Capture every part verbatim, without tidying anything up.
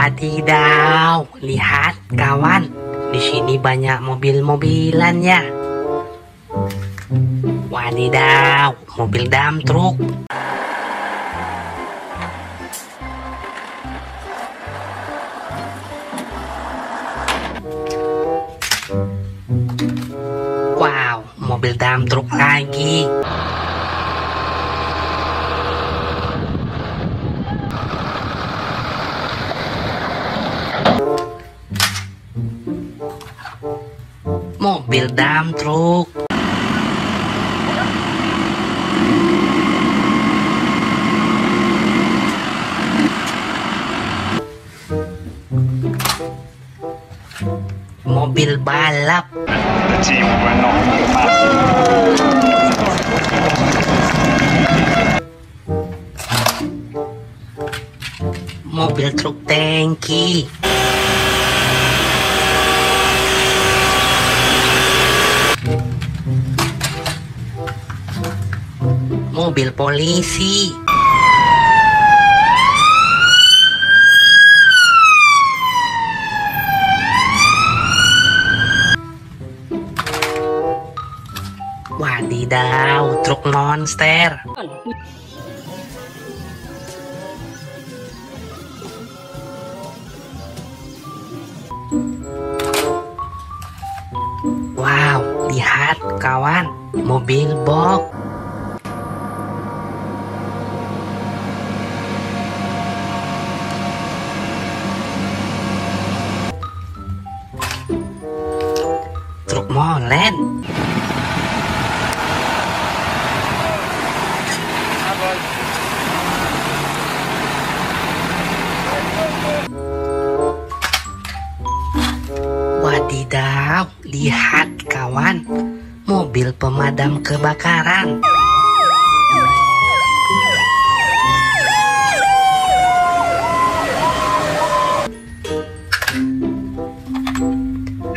Wadidaw, lihat kawan, di sini banyak mobil-mobilan ya. Wadidaw, mobil dump truck. Wow, mobil dump truck lagi. Mobil dump truck. Mobil balap. Mobil truk tangki. Mobil polisi. Wadidaw, truk monster. Wow, lihat kawan, mobil box. Molen. Wadidaw, lihat kawan, mobil pemadam kebakaran.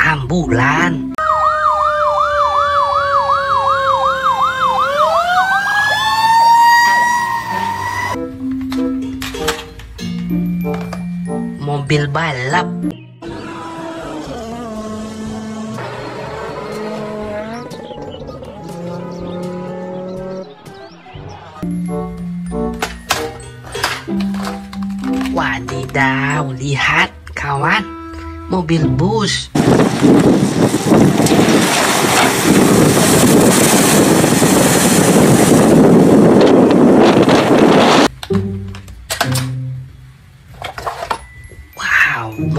Ambulan. Mobil balap. Wadidaw, lihat kawan, mobil bus.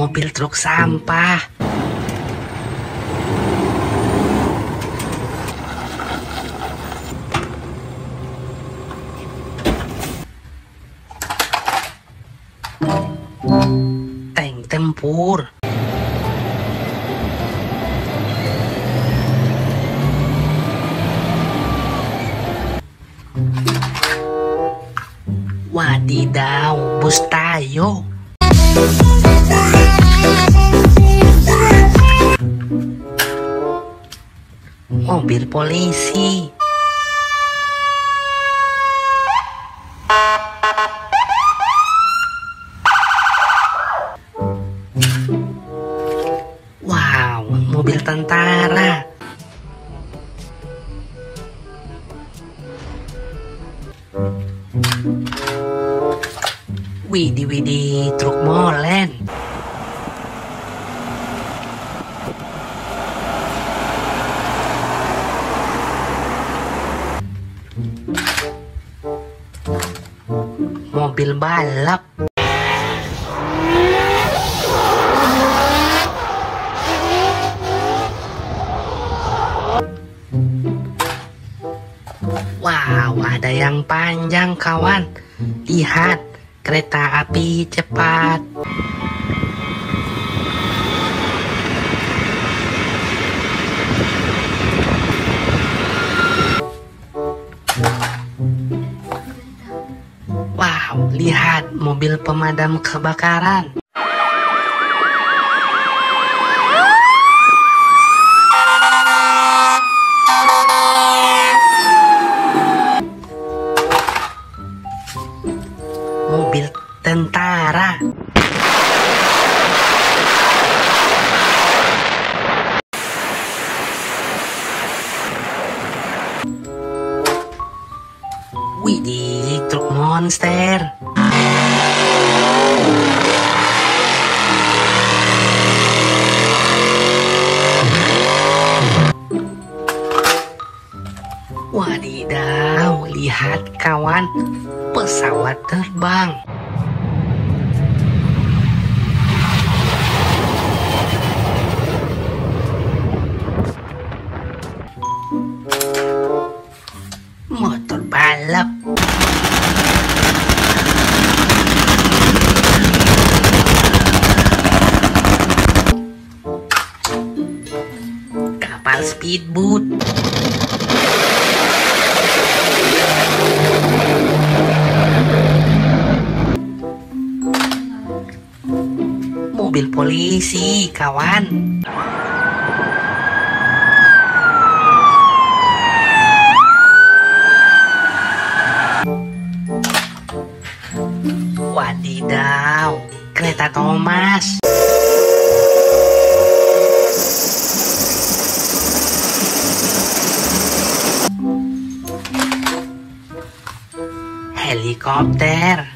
Mobil truk sampah. Tank tempur. Wadidaw, bus tayo. Mobil polisi. Wow, mobil tentara. Widih-widih, truk molen. Mobil balap. Wow, ada yang panjang kawan. Lihat, kereta api cepat. Wow, lihat mobil pemadam kebakaran. Mobil tentara. gangster. Wadidaw, lihat kawan, pesawat terbang. Motor balap. Kapal speedboat. Mobil polisi, kawan. Wadidaw, kereta Thomas. Helikopter.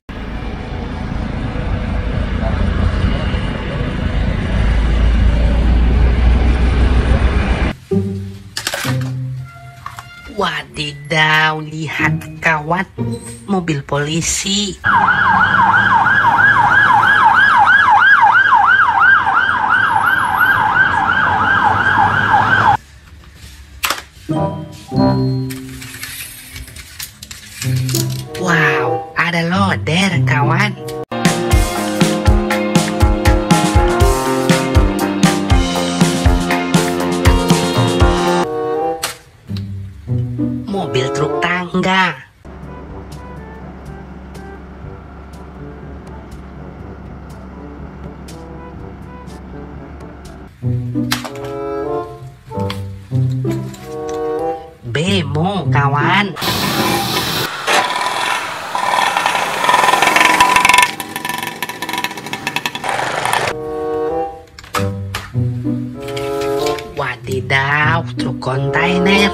Wadidaw, lihat kawan, mobil polisi. Wow, ada loader kawan. Mobil truk tangga. Bemo kawan. Wadidaw, truk kontainer.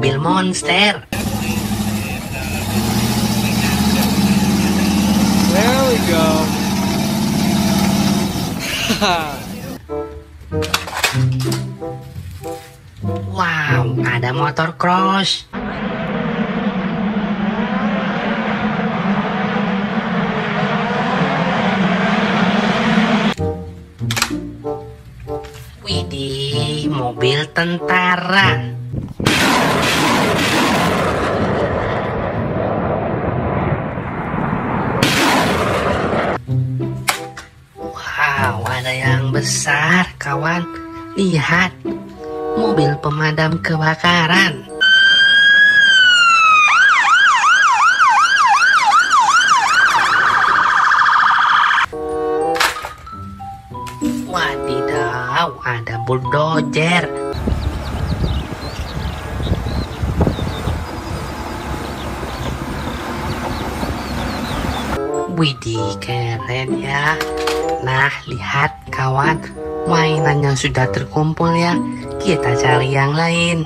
Mobil monster. There we go. Wow, ada motor cross. Widih, mobil tentara. Wow, ada yang besar kawan. Lihat, mobil pemadam kebakaran. Wadidaw, ada bulldozer. Widih, keren ya. Nah, lihat kawan, mainannya sudah terkumpul ya. Kita cari yang lain.